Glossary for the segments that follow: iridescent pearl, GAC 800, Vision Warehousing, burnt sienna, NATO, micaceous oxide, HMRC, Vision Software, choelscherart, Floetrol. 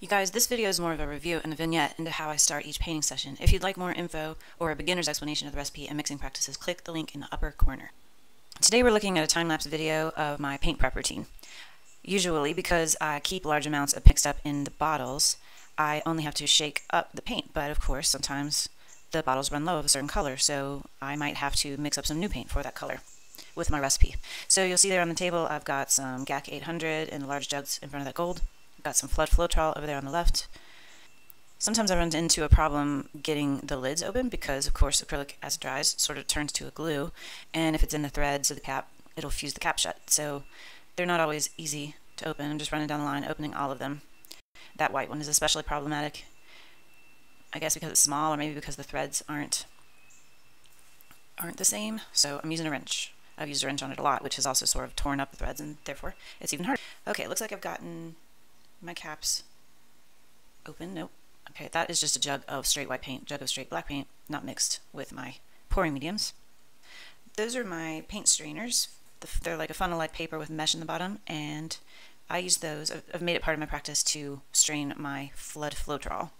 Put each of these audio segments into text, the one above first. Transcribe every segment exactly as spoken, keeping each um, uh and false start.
You guys, this video is more of a review and a vignette into how I start each painting session. If you'd like more info or a beginner's explanation of the recipe and mixing practices, click the link in the upper corner. Today we're looking at a time-lapse video of my paint prep routine. Usually, because I keep large amounts of paint up in the bottles, I only have to shake up the paint, but of course sometimes the bottles run low of a certain color, so I might have to mix up some new paint for that color with my recipe. So you'll see there on the table I've got some G A C eight hundred and large jugs in front of that gold. I've got some Floetrol over there on the left. Sometimes I run into a problem getting the lids open because, of course, acrylic as it dries sort of turns to a glue, and if it's in the threads of the cap, it'll fuse the cap shut. So they're not always easy to open. I'm just running down the line, opening all of them. That white one is especially problematic, I guess because it's small, or maybe because the threads aren't aren't the same. So I'm using a wrench. I've used a wrench on it a lot, which has also sort of torn up the threads, and therefore it's even harder. Okay, it looks like I've gotten my caps open. Nope. Okay, that is just a jug of straight white paint, jug of straight black paint, not mixed with my pouring mediums. Those are my paint strainers. They're like a funnel-like paper with mesh in the bottom, and I use those. I've made it part of my practice to strain my flood Floetrol.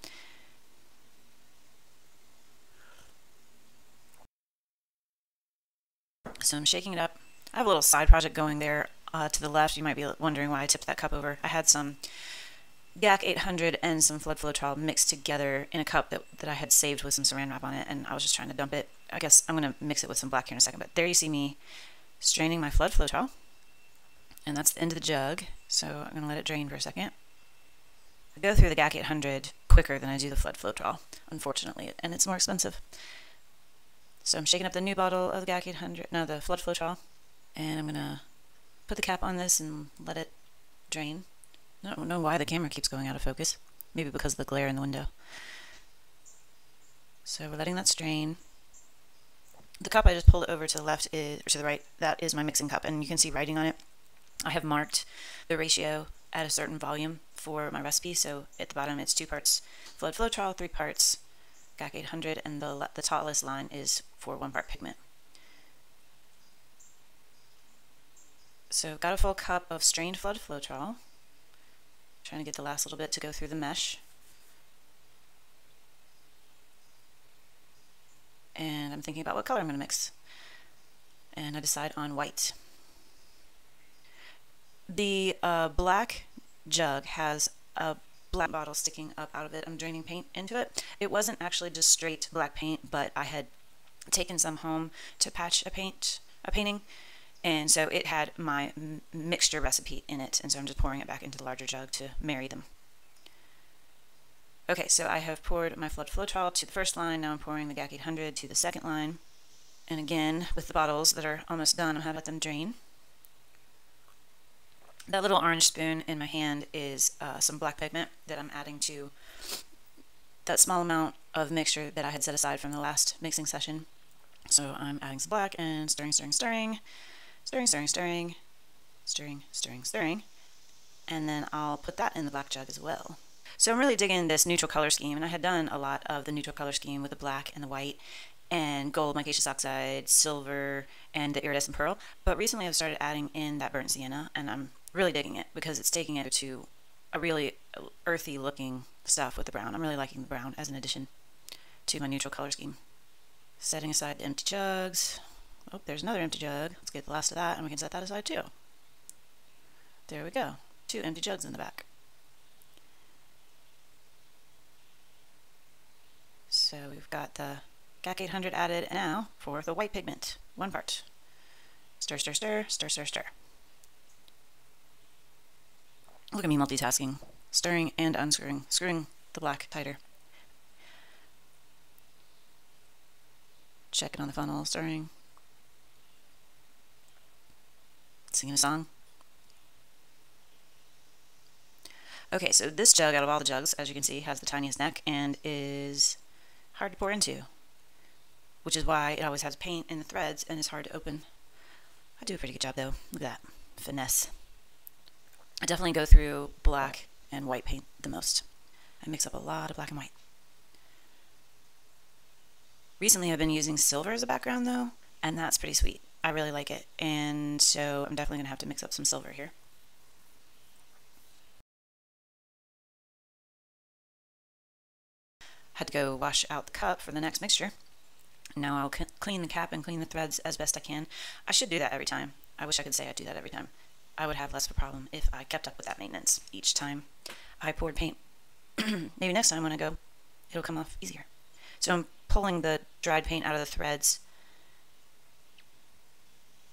So I'm shaking it up. I have a little side project going there uh, to the left. You might be wondering why I tipped that cup over. I had some G A C eight hundred and some flood Floetrol mixed together in a cup that, that I had saved with some saran wrap on it, and I was just trying to dump it. I guess I'm going to mix it with some black here in a second, but there you see me straining my flood Floetrol, and that's the end of the jug, so I'm going to let it drain for a second. I go through the G A C eight hundred quicker than I do the flood Floetrol, unfortunately, and it's more expensive. So I'm shaking up the new bottle of the G A C eight hundred, no, the Flood Floetrol, and I'm gonna put the cap on this and let it drain. I don't know why the camera keeps going out of focus. Maybe because of the glare in the window. So we're letting that strain. The cup I just pulled over to the left is, or to the right, that is my mixing cup, and you can see writing on it. I have marked the ratio at a certain volume for my recipe. So at the bottom, it's two parts Flood Floetrol, three parts G A C eight hundred, and the, the tallest line is for one part pigment. So got a full cup of strained flood Floetrol. Trying to get the last little bit to go through the mesh. And I'm thinking about what color I'm gonna mix. And I decide on white. The uh, black jug has a black bottle sticking up out of it. I'm draining paint into it. It wasn't actually just straight black paint, but I had taken some home to patch a paint, a painting, and so it had my mixture recipe in it, and so I'm just pouring it back into the larger jug to marry them. Okay, so I have poured my flood Floetrol to the first line. Now I'm pouring the G A C eight hundred to the second line, and again with the bottles that are almost done, I'm going to let them drain. That little orange spoon in my hand is uh, some black pigment that I'm adding to that small amount of mixture that I had set aside from the last mixing session. So I'm adding some black and stirring, stirring, stirring, stirring, stirring, stirring, stirring, stirring, stirring, and then I'll put that in the black jug as well. So I'm really digging this neutral color scheme, and I had done a lot of the neutral color scheme with the black and the white and gold, micaceous oxide, silver, and the iridescent pearl, but recently I've started adding in that burnt sienna, and I'm really digging it because it's taking it to a really earthy looking stuff with the brown. I'm really liking the brown as an addition to my neutral color scheme. Setting aside the empty jugs. Oh, there's another empty jug. Let's get the last of that, and we can set that aside too. There we go. Two empty jugs in the back. So we've got the G A C eight hundred added, and now for the white pigment. One part. Stir, stir, stir, stir, stir, stir. Look at me multitasking, stirring and unscrewing, screwing the black tighter. Checking on the funnel, stirring. Singing a song. Okay, so this jug out of all the jugs, as you can see, has the tiniest neck and is hard to pour into, which is why it always has paint in the threads and is hard to open. I do a pretty good job though, look at that, finesse. I definitely go through black and white paint the most. I mix up a lot of black and white. Recently I've been using silver as a background though, and that's pretty sweet. I really like it, and so I'm definitely going to have to mix up some silver here. had to go wash out the cup for the next mixture. Now I'll clean the cap and clean the threads as best I can. I should do that every time. I wish I could say I do that every time. I would have less of a problem if I kept up with that maintenance each time I poured paint. Maybe next time when I go, it'll come off easier. So I'm pulling the dried paint out of the threads,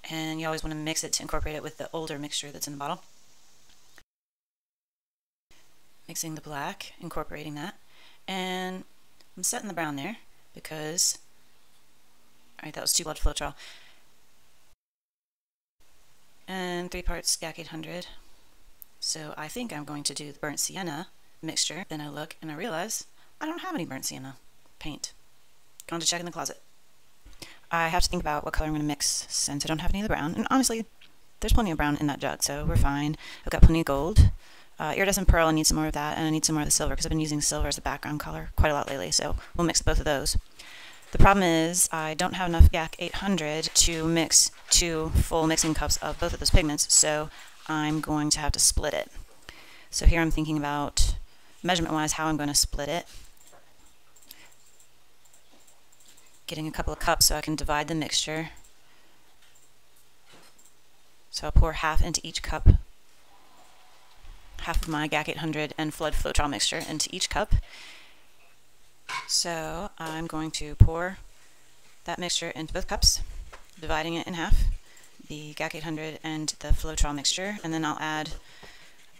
and you always want to mix it to incorporate it with the older mixture that's in the bottle. Mixing the black, incorporating that, and I'm setting the brown there because, all right, that was two blood Floetrol and three parts G A C eight hundred. So I think I'm going to do the burnt sienna mixture. Then I look and I realize I don't have any burnt sienna paint. Going to check in the closet. I have to think about what color I'm going to mix since I don't have any of the brown. And honestly, there's plenty of brown in that jug, so we're fine. I've got plenty of gold. Uh, iridescent pearl, I need some more of that, and I need some more of the silver because I've been using silver as a background color quite a lot lately, so we'll mix both of those. The problem is I don't have enough G A C eight hundred to mix two full mixing cups of both of those pigments, so I'm going to have to split it. So here I'm thinking about measurement-wise how I'm going to split it. Getting a couple of cups so I can divide the mixture. So I'll pour half into each cup, half of my G A C eight hundred and Flood Floetrol mixture into each cup. So I'm going to pour that mixture into both cups, dividing it in half, the G A C eight hundred and the Floetrol mixture, and then I'll add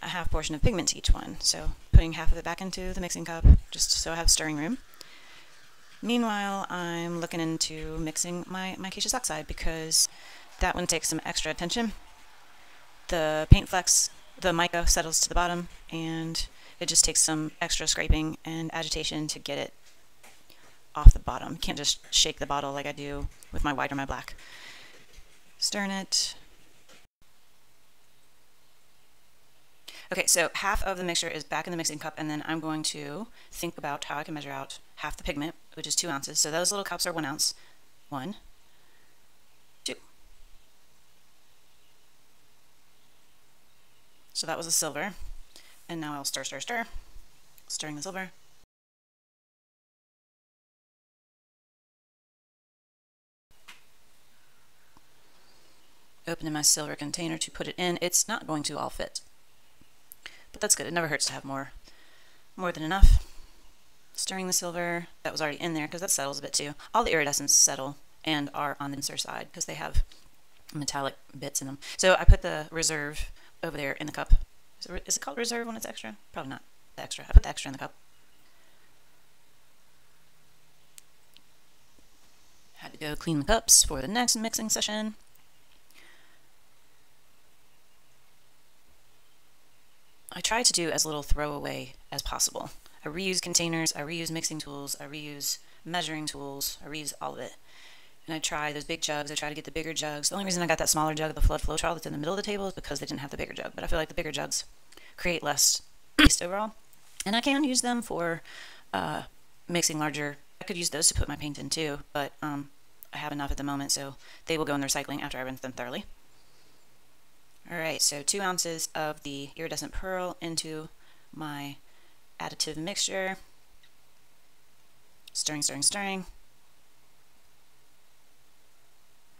a half portion of pigment to each one. So putting half of it back into the mixing cup just so I have stirring room. Meanwhile, I'm looking into mixing my micaceous oxide because that one takes some extra attention. The paint flecks, the mica settles to the bottom, and it just takes some extra scraping and agitation to get it off the bottom. You can't just shake the bottle like I do with my white or my black. Stirring it. Okay, so half of the mixture is back in the mixing cup, and then I'm going to think about how I can measure out half the pigment, which is two ounces. So those little cups are one ounce. One, two. So that was the silver. And now I'll stir, stir, stir. Stirring the silver. Opening my silver container to put it in. It's not going to all fit, but that's good. It never hurts to have more, more than enough. Stirring the silver, that was already in there because that settles a bit too. All the iridescents settle and are on the denser side because they have metallic bits in them. So I put the reserve over there in the cup. Is it, is it called reserve when it's extra? Probably not the extra. I put the extra in the cup. Had to go clean the cups for the next mixing session. I try to do as little throwaway as possible. I reuse containers, I reuse mixing tools, I reuse measuring tools, I reuse all of it. And I try those big jugs, I try to get the bigger jugs. The only reason I got that smaller jug of the Flood Floetrol that's in the middle of the table is because they didn't have the bigger jug, but I feel like the bigger jugs create less waste overall. And I can use them for uh, mixing larger. I could use those to put my paint in too, but um, I have enough at the moment, so they will go in the recycling after I rinse them thoroughly. All right, so two ounces of the iridescent pearl into my additive mixture, stirring, stirring, stirring.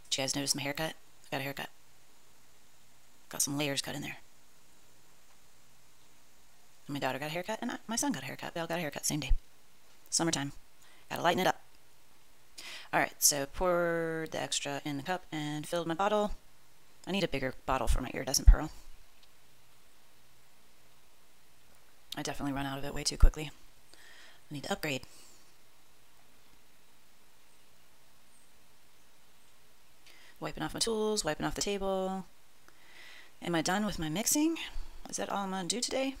Did you guys notice my haircut? I got a haircut. Got some layers cut in there. And my daughter got a haircut, and I, my son got a haircut. They all got a haircut same day. Summertime. Gotta lighten it up. All right, so poured the extra in the cup and filled my bottle. I need a bigger bottle for my iridescent pearl. I definitely run out of it way too quickly. I need to upgrade. Wiping off my tools, wiping off the table. Am I done with my mixing? Is that all I'm gonna do today?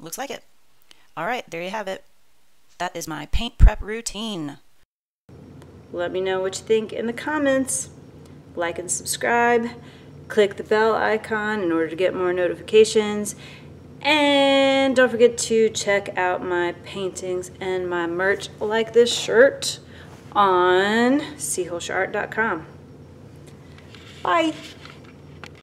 Looks like it. All right, there you have it. That is my paint prep routine. Let me know what you think in the comments. Like and subscribe. Click the bell icon in order to get more notifications, and don't forget to check out my paintings and my merch like this shirt on choelscherart dot com. Bye!